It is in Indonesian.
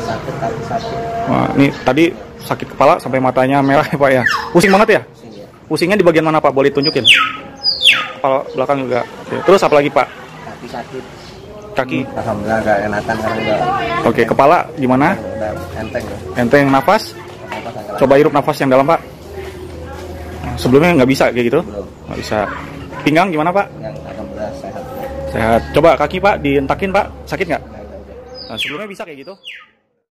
sakit, kaki sakit. Nah, ini tadi sakit kepala sampai matanya merah ya Pak ya. Pusing banget ya? Pusing, ya. Pusingnya di bagian mana Pak? Boleh tunjukin? Kepala belakang juga. Oke. Terus apa lagi Pak? Kaki sakit. Kaki? Alhamdulillah nggak enatan karena nggak. Oke, kepala gimana? Enteng. Enteng, nafas? Nafas. Coba hirup nafas yang dalam Pak. Sebelumnya nggak bisa kayak gitu? Belum. Nggak bisa. Pinggang gimana Pak? Pinggang, alhamdulillah sehat. Sehat. Coba kaki Pak dientakin Pak, sakit nggak? Nah, sebelumnya bisa kayak gitu?